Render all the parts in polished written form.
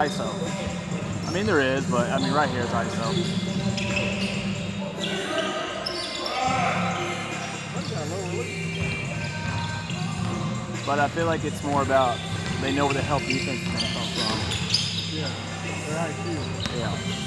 ISO. I mean, there is, but I mean, right here is ISO. But I feel like it's more about they know where the help defense is going to come from. Yeah, their IQ.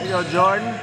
There you go, Jordan.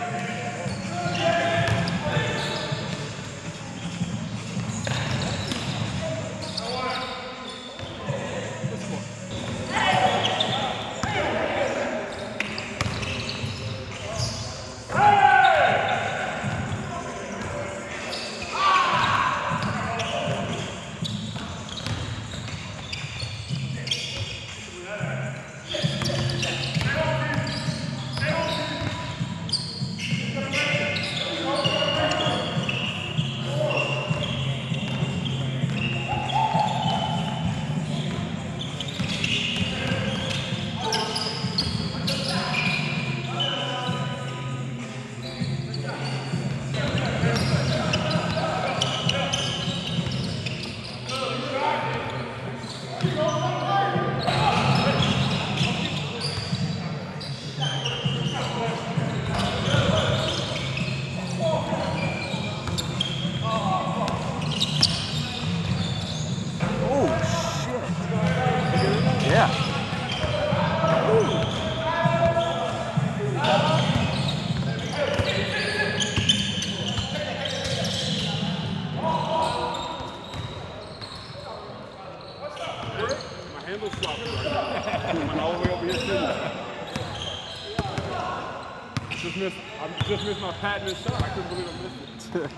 I just missed my patented shot. I couldn't believe I missed it.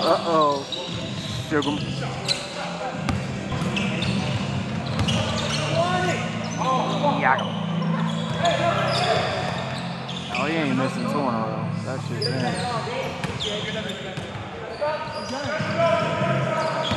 Uh-oh. Shook him. Oh, he ain't missing two in a row. That shit's in.